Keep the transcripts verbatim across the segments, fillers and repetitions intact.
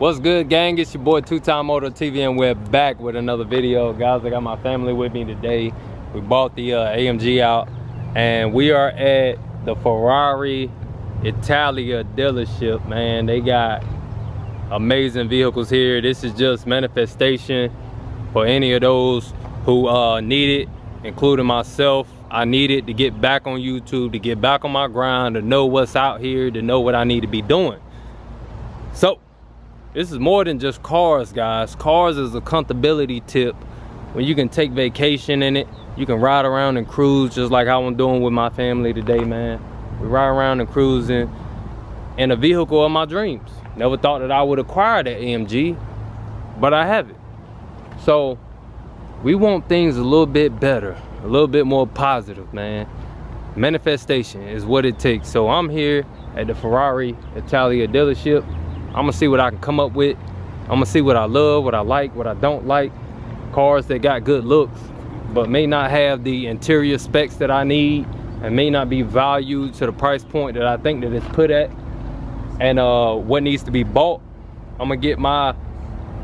What's good, gang? It's your boy two x Moto T V, and we're back with another video. Guys, I got my family with me today. We bought the uh, A M G out, and we are at the Ferrari Italia dealership, man. They got amazing vehicles here. This is just manifestation for any of those who uh, need it, including myself. I need it to get back on YouTube, to get back on my grind, to know what's out here, to know what I need to be doing. So, this is more than just cars, guys. Cars is a comfortability tip when you can take vacation in it. You can ride around and cruise just like how I'm doing with my family today, man. We ride around and cruising in a vehicle of my dreams. Never thought that I would acquire that A M G, but I have it. So we want things a little bit better, a little bit more positive, man. Manifestation is what it takes. So I'm here at the Ferrari Italia dealership. I'm gonna see what I can come up with. I'm gonna see what I love, what I like, what I don't like. Cars that got good looks, but may not have the interior specs that I need, and may not be valued to the price point that I think that it's put at. And uh, what needs to be bought, I'm gonna get my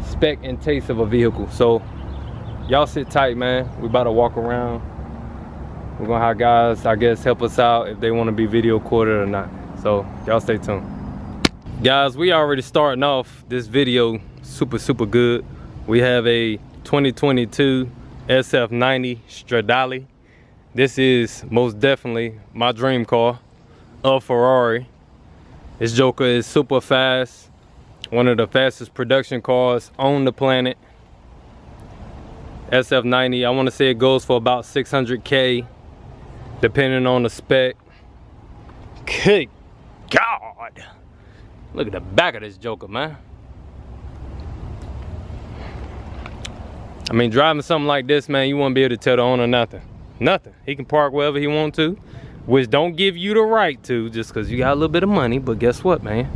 spec and taste of a vehicle. So y'all sit tight, man. We about to walk around. We're gonna have guys, I guess, help us out if they wanna be video recorded or not. So y'all stay tuned. Guys, we already starting off this video super super good. We have a twenty twenty-two S F ninety Stradale. This is most definitely my dream car of Ferrari. This joker is super fast, one of the fastest production cars on the planet. S F ninety, I want to say it goes for about six hundred K depending on the spec. Good God, look at the back of this joker, man. I mean, driving something like this, man, you won't be able to tell the owner nothing. Nothing. He can park wherever he wants to, which don't give you the right to just because you got a little bit of money. But guess what, man?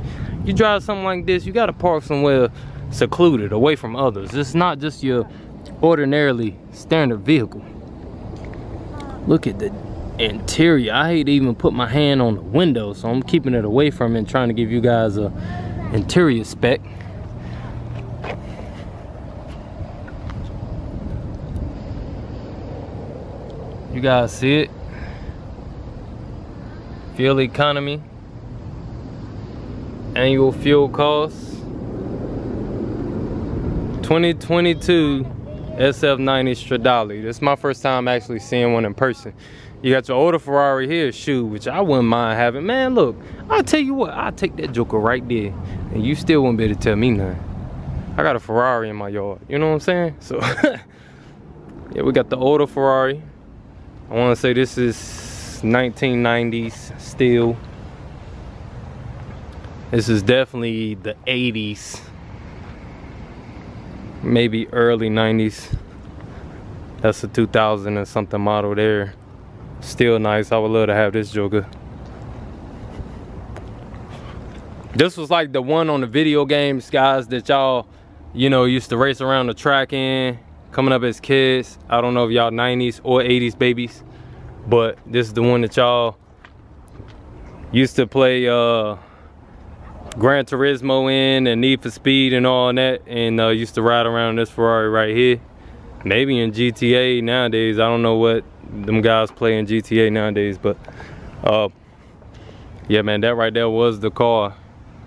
You drive something like this, you got to park somewhere secluded, away from others. It's not just your ordinarily standard vehicle. Look at the interior. I hate to even put my hand on the window, so I'm keeping it away from it and trying to give you guys a interior spec. You guys see it? Fuel economy, annual fuel costs, twenty twenty-two S F ninety Stradale. This is my first time actually seeing one in person. You got your older Ferrari here, shoe, which I wouldn't mind having. Man, look, I'll tell you what, I'll take that joker right there, and you still won't be able to tell me nothing. I got a Ferrari in my yard, you know what I'm saying? So, yeah, we got the older Ferrari. I want to say this is nineteen nineties still. This is definitely the eighties. Maybe early nineties. That's a two thousand and something model there. Still nice. I would love to have this joker. This was like the one on the video games, guys, that y'all, you know, used to race around the track in coming up as kids. I don't know if y'all nineties or eighties babies, but this is the one that y'all used to play uh Gran Turismo in, and Need for Speed and all that, and uh, used to ride around this Ferrari right here. Maybe in G T A nowadays, I don't know what them guys play in G T A nowadays, but uh, yeah, man, that right there was the car.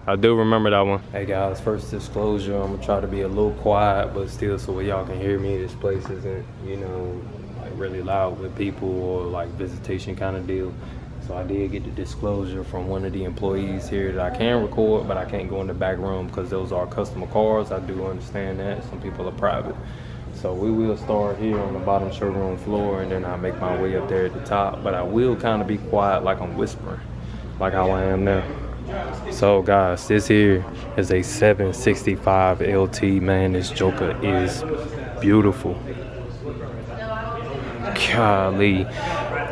I do remember that one. Hey guys, first disclosure, I'm gonna try to be a little quiet, but still so y'all can hear me. This place isn't, you know, like really loud with people or like visitation kind of deal. So I did get the disclosure from one of the employees here that I can record, but I can't go in the back room because those are customer cars. I do understand that. Some people are private. So we will start here on the bottom showroom floor, and then I'll make my way up there at the top. But I will kind of be quiet, like I'm whispering, like how I am now. So guys, this here is a seven sixty-five L T, man. This joker is beautiful. Golly.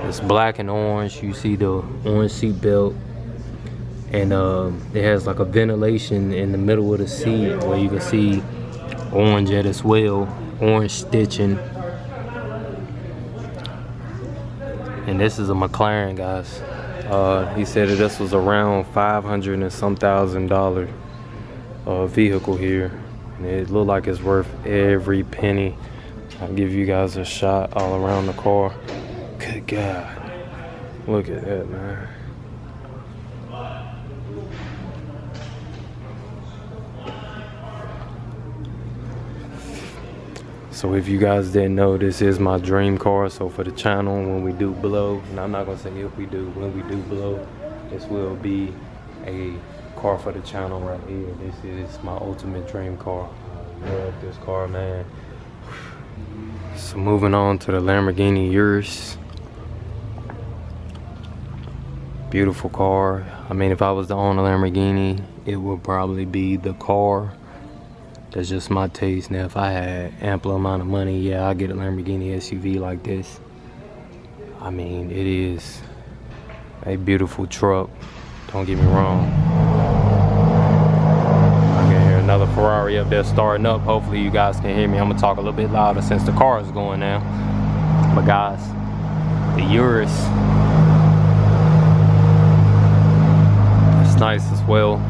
It's black and orange. You see the orange seat belt, and uh, it has like a ventilation in the middle of the seat where you can see orange at as well, orange stitching. And this is a McLaren, guys. Uh, he said that this was around five hundred and some thousand dollars. uh, vehicle here, and it looked like it's worth every penny. I'll give you guys a shot all around the car. Good God, look at that, man. So if you guys didn't know, this is my dream car. So for the channel, when we do blow, and I'm not gonna say if we do, when we do blow, this will be a car for the channel right here. This is my ultimate dream car. I love this car, man. So moving on to the Lamborghini Urus. Beautiful car. I mean, if I was to own a Lamborghini, it would probably be the car. That's just my taste. Now, if I had ample amount of money, yeah, I'd get a Lamborghini S U V like this. I mean, it is a beautiful truck. Don't get me wrong. I can hear another Ferrari up there starting up. Hopefully, you guys can hear me. I'm gonna talk a little bit louder since the car is going now. But guys, the Urus, it's nice as well.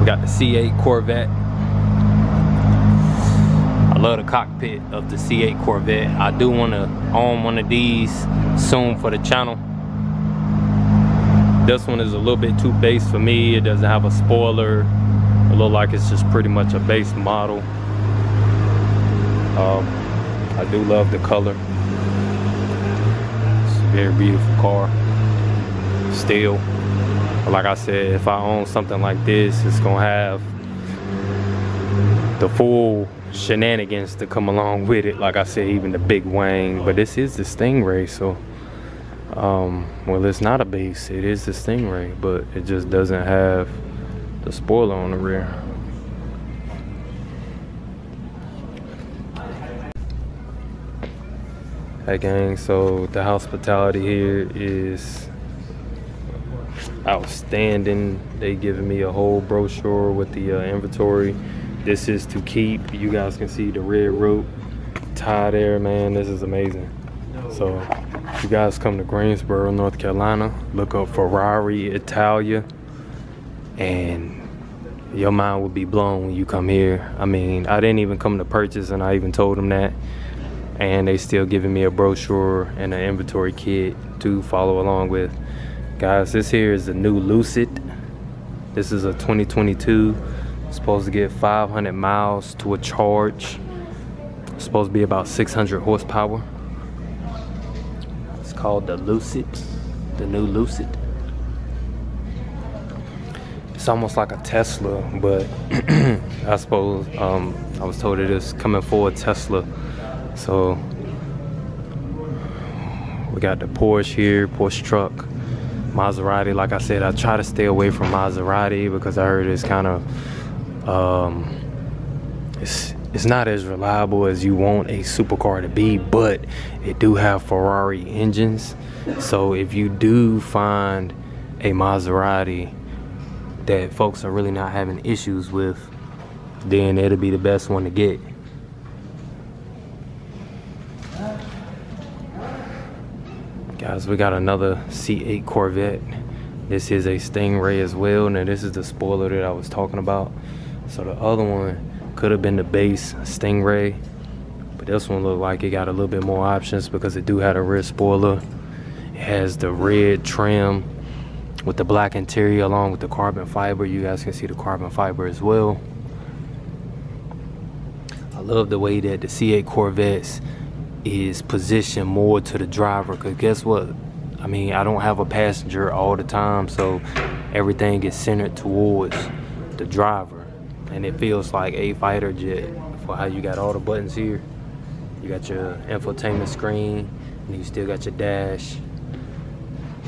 We got the C eight Corvette. I love the cockpit of the C eight Corvette. I do want to own one of these soon for the channel. This one is a little bit too base for me. It doesn't have a spoiler. It looks like it's just pretty much a base model. Um, I do love the color. It's a very beautiful car. Still. Like I said, if I own something like this, it's gonna have the full shenanigans to come along with it. Like I said, even the big wing, but this is the Stingray, so, um, well, it's not a base, it is the Stingray, but it just doesn't have the spoiler on the rear. Hey gang, so the hospitality here is outstanding. They giving me a whole brochure with the uh, inventory. This is to keep. You guys can see the red rope tie there, man. This is amazing. So if you guys come to Greensboro, North Carolina, look up Ferrari Italia and your mind will be blown when you come here. I mean, I didn't even come to purchase, and I even told them that, and they still giving me a brochure and an inventory kit to follow along with. Guys, this here is the new Lucid. This is a twenty twenty-two. It's supposed to get five hundred miles to a charge. It's supposed to be about six hundred horsepower. It's called the Lucid, the new Lucid. It's almost like a Tesla, but I suppose um, I was told it is coming for a Tesla. So we got the Porsche here, Porsche truck. Maserati, like I said, I try to stay away from Maserati because I heard it's kind of, um, it's, it's not as reliable as you want a supercar to be, but it do have Ferrari engines. So if you do find a Maserati that folks are really not having issues with, then it'll be the best one to get. Guys, we got another C eight Corvette. This is a Stingray as well. Now this is the spoiler that I was talking about. So the other one could have been the base Stingray, but this one looked like it got a little bit more options because it do have a rear spoiler. It has the red trim with the black interior along with the carbon fiber. You guys can see the carbon fiber as well. I love the way that the C eight Corvettes is positioned more to the driver, because guess what, I mean, I don't have a passenger all the time, so everything is centered towards the driver, and it feels like a fighter jet for how you got all the buttons here. You got your infotainment screen, and you still got your dash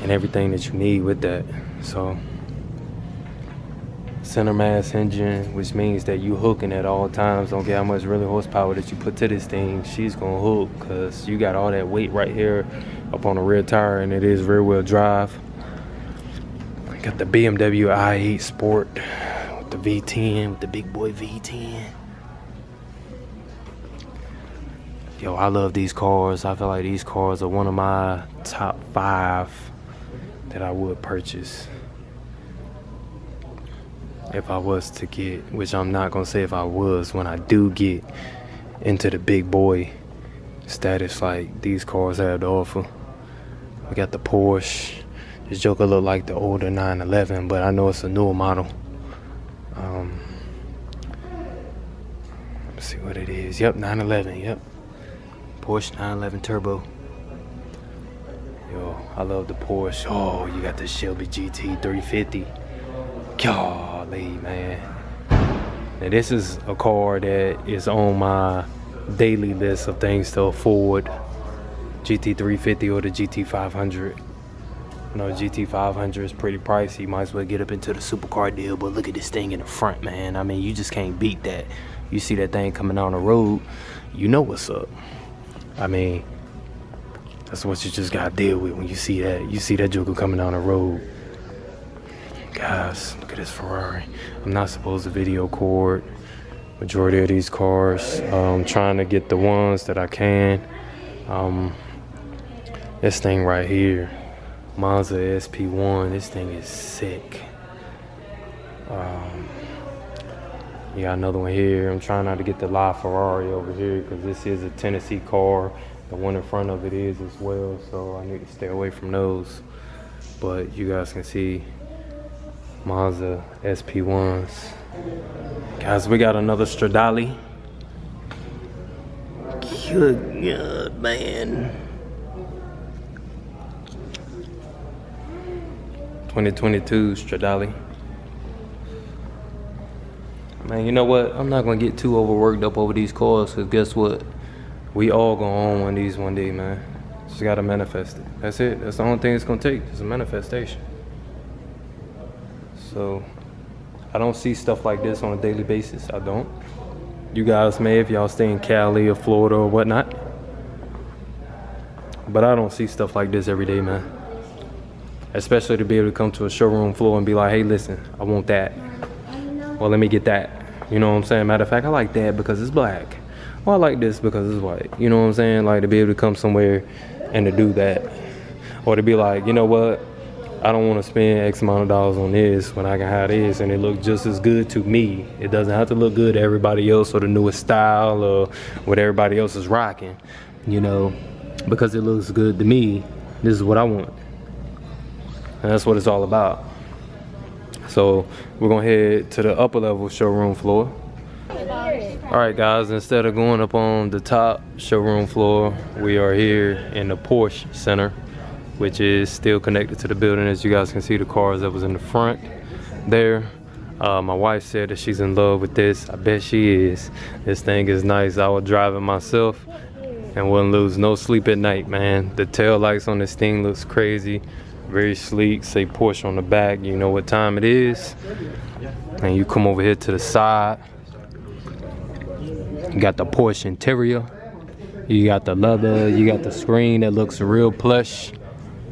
and everything that you need with that. So center mass engine, which means that you hooking at all times. Don't care how much really horsepower that you put to this thing, she's gonna hook, because you got all that weight right here up on the rear tire, and it is rear wheel drive. I got the B M W i eight Sport with the V ten, with the big boy V ten. Yo, I love these cars. I feel like these cars are one of my top five that I would purchase if I was to get, which I'm not gonna say if I was, when I do get into the big boy status like these cars have to offer. We got the Porsche. This joker look like the older nine eleven, but I know it's a newer model. Um, let's see what it is. Yep, nine eleven, yep. Porsche nine eleven Turbo. Yo, I love the Porsche. Oh, you got the Shelby G T three fifty. Golly, man. Now this is a car that is on my daily list of things to afford. G T three fifty or the G T five hundred. You know, G T five hundred is pretty pricey. You might as well get up into the supercar deal, but look at this thing in the front, man. I mean, you just can't beat that. You see that thing coming down the road, you know what's up. I mean, that's what you just gotta deal with when you see that. You see that joker coming down the road. Guys, look at this Ferrari. I'm not supposed to video cord majority of these cars. I'm trying to get the ones that I can. Um, this thing right here, Monza S P one, this thing is sick. Um, you got another one here. I'm trying not to get the live Ferrari over here because this is a Tennessee car. The one in front of it is as well, so I need to stay away from those. But you guys can see Mazda S P ones. Guys, we got another Stradale. Good God, man. twenty twenty-two Stradale. Man, you know what? I'm not gonna get too overworked up over these cars, cause guess what? We all gonna own one of these one day, man. Just gotta manifest it. That's it. That's the only thing it's gonna take. It's a manifestation. So, I don't see stuff like this on a daily basis. I don't. You guys may if y'all stay in Cali or Florida or whatnot. But I don't see stuff like this every day, man. Especially to be able to come to a showroom floor and be like, hey, listen, I want that. Well, let me get that. You know what I'm saying? Matter of fact, I like that because it's black. Well, I like this because it's white. You know what I'm saying? Like, to be able to come somewhere and to do that. Or to be like, you know what? I don't want to spend X amount of dollars on this when I can have this and it look just as good to me. It doesn't have to look good to everybody else or the newest style or what everybody else is rocking. You know, because it looks good to me, this is what I want. And that's what it's all about. So we're gonna head to the upper level showroom floor. All right, guys, instead of going up on the top showroom floor, we are here in the Porsche Center, which is still connected to the building. As you guys can see, the cars that was in the front there. Uh, my wife said that she's in love with this. I bet she is. This thing is nice. I would drive it myself and wouldn't lose no sleep at night, man. The tail lights on this thing looks crazy. Very sleek, say Porsche on the back. You know what time it is. And you come over here to the side. You got the Porsche interior. You got the leather, you got the screen that looks real plush.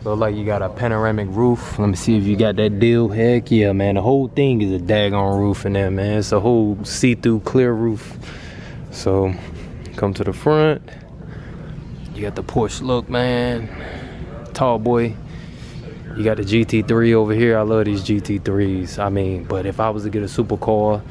Look like you got a panoramic roof. Let me see if you got that deal. Heck yeah, man. The whole thing is a daggone roof in there, man. It's a whole see-through clear roof. So, come to the front. You got the Porsche look, man. Tall boy. You got the G T three over here. I love these G T threes. I mean, but if I was to get a supercar,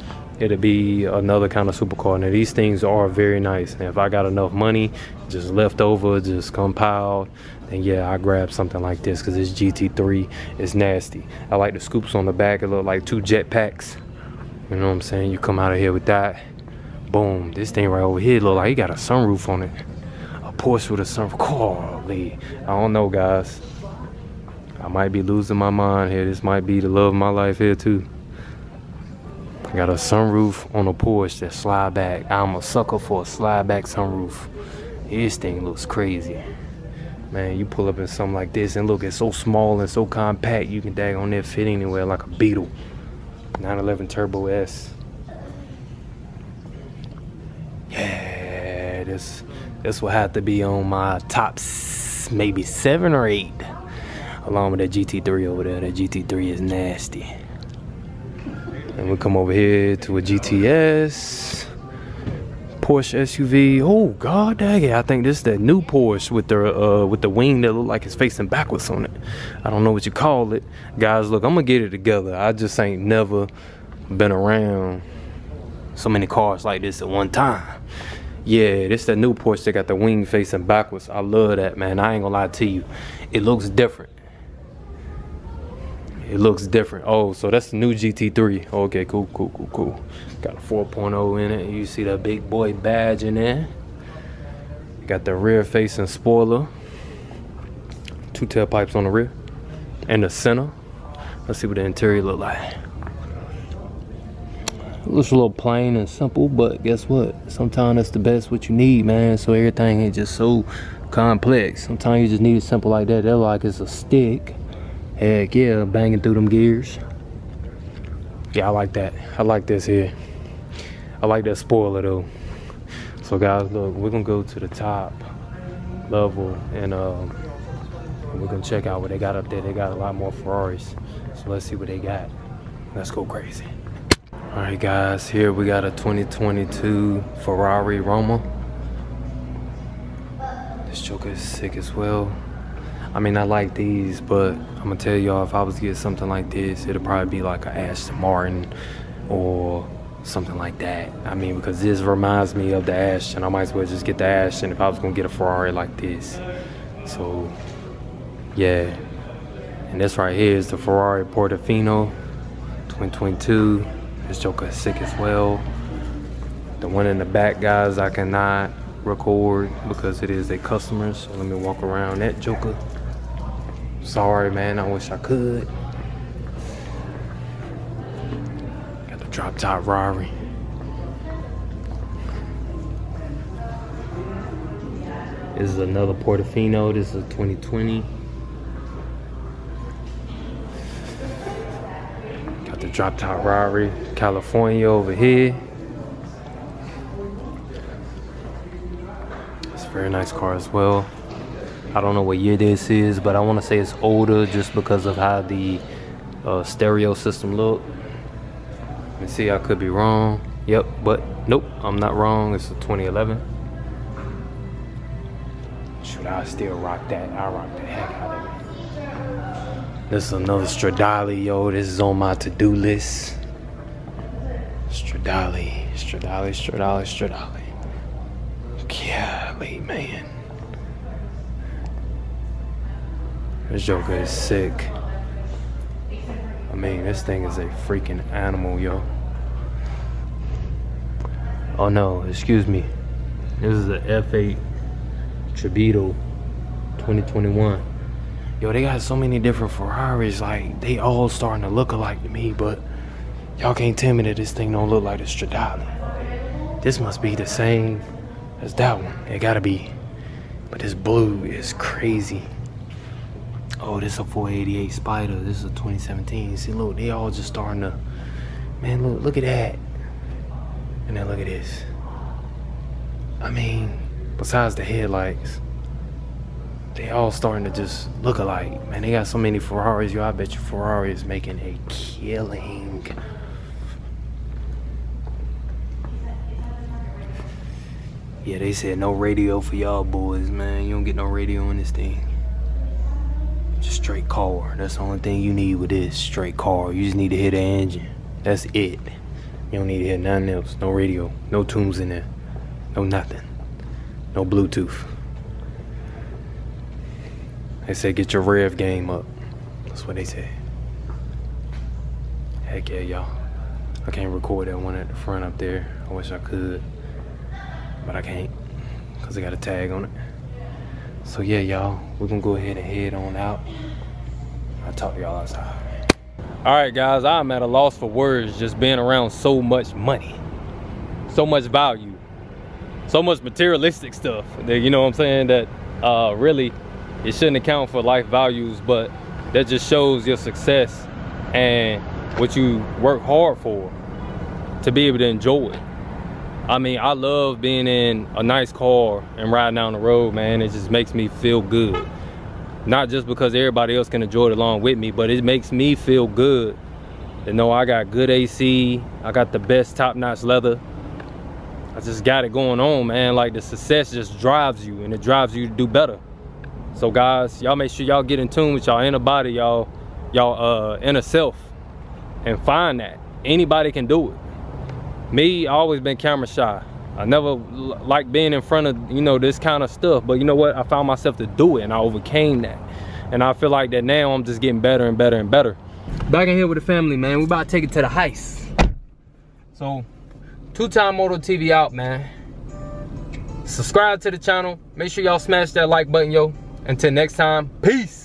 it'd be another kind of supercar. Now, these things are very nice. And if I got enough money, just left over, just compiled, then yeah, I grab something like this because this G T three is nasty. I like the scoops on the back. It look like two jet packs. You know what I'm saying? You come out of here with that. Boom. This thing right over here look like he got a sunroof on it. A Porsche with a sunroof. Golly. I don't know, guys. I might be losing my mind here. This might be the love of my life here too. I got a sunroof on a Porsche that slide back. I'm a sucker for a slide back sunroof. This thing looks crazy. Man, you pull up in something like this and look, it's so small and so compact, you can dag on there fit anywhere like a Beetle. nine eleven Turbo S. Yeah, this, this will have to be on my top maybe seven or eight. Along with that G T three over there. That G T three is nasty. And we come over here to a G T S. Porsche S U V. Oh god dang it, I think this is that new Porsche with the uh with the wing that look like it's facing backwards on it. I don't know what you call it. Guys, look, I'm gonna get it together. I just ain't never been around so many cars like this at one time. Yeah, this that new Porsche that got the wing facing backwards. I love that, man. I ain't gonna lie to you, it looks different. It looks different. Oh, so that's the new G T three. Okay, cool, cool, cool, cool. Got a four point oh in it. You see that big boy badge in there. Got the rear facing spoiler. Two tailpipes on the rear. And the center. Let's see what the interior look like. It looks a little plain and simple, but guess what? Sometimes that's the best what you need, man. So everything ain't just so complex. Sometimes you just need it simple like that. They're like it's a stick. Heck yeah, banging through them gears. Yeah, I like that. I like this here. I like that spoiler though. So guys, look, we're gonna go to the top level and um, we're gonna check out what they got up there. They got a lot more Ferraris. So let's see what they got. Let's go crazy. All right guys, here we got a twenty twenty-two Ferrari Roma. This joker is sick as well. I mean, I like these, but I'm gonna tell y'all, if I was to get something like this, it'll probably be like an Aston Martin or something like that. I mean, because this reminds me of the Aston. I might as well just get the Aston if I was gonna get a Ferrari like this. So, yeah. And this right here is the Ferrari Portofino twenty twenty-two. This joker is sick as well. The one in the back, guys, I cannot record because it is a customer. So let me walk around that joker. Sorry, man, I wish I could. Got the drop top Ferrari. This is another Portofino. This is a twenty twenty. Got the drop top Ferrari California over here. It's a very nice car as well. I don't know what year this is, but I want to say it's older just because of how the uh, stereo system look. Let me see, I could be wrong. Yep, but nope, I'm not wrong. It's a twenty eleven. Shoot, I still rock that. I rock the heck out of it. This is another Stradale, yo. This is on my to-do list. Stradale, Stradale, Stradale, Stradale. Golly, man. This joker is sick. I mean, this thing is a freaking animal, yo. Oh no, excuse me. This is an F eight Tributo twenty twenty-one. Yo, they got so many different Ferraris. Like, they all starting to look alike to me, but y'all can't tell me that this thing don't look like the Stradale. This must be the same as that one. It gotta be. But this blue is crazy. Oh, this is a four eighty-eight Spyder. This is a twenty seventeen. See, look, they all just starting to, man, look, look at that. And then look at this. I mean, besides the headlights, they all starting to just look alike. Man, they got so many Ferraris, yo. I bet you Ferrari is making a killing. Yeah, they said no radio for y'all boys, man. You don't get no radio in this thing. Straight car. That's the only thing you need with this. Straight car. You just need to hear the engine. That's it. You don't need to hear nothing else. No radio. No tunes in there. No nothing. No Bluetooth. They said get your rev game up. That's what they said. Heck yeah, y'all. I can't record that one at the front up there. I wish I could, but I can't because I got a tag on it. So yeah, y'all, we're gonna go ahead and head on out. I'll talk to y'all outside. All right, guys, I'm at a loss for words just being around so much money, so much value, so much materialistic stuff that, you know what I'm saying, that uh, really it shouldn't account for life values, but that just shows your success and what you work hard for to be able to enjoy it. I mean, I love being in a nice car and riding down the road, man. It just makes me feel good. Not just because everybody else can enjoy it along with me, but it makes me feel good. You know, I got good A C. I got the best top-notch leather. I just got it going on, man. Like, the success just drives you, and it drives you to do better. So guys, y'all make sure y'all get in tune with y'all inner body, y'all y'all uh inner self, and find that anybody can do it. Me, I always been camera shy. I never liked being in front of, you know, this kind of stuff, but you know what, I found myself to do it, and I overcame that, and I feel like that now I'm just getting better and better and better. Back in here with the family, man. We about to take it to the heist. So two X Moto T V out, man. Subscribe to the channel. Make sure y'all smash that like button, yo. Until next time, peace.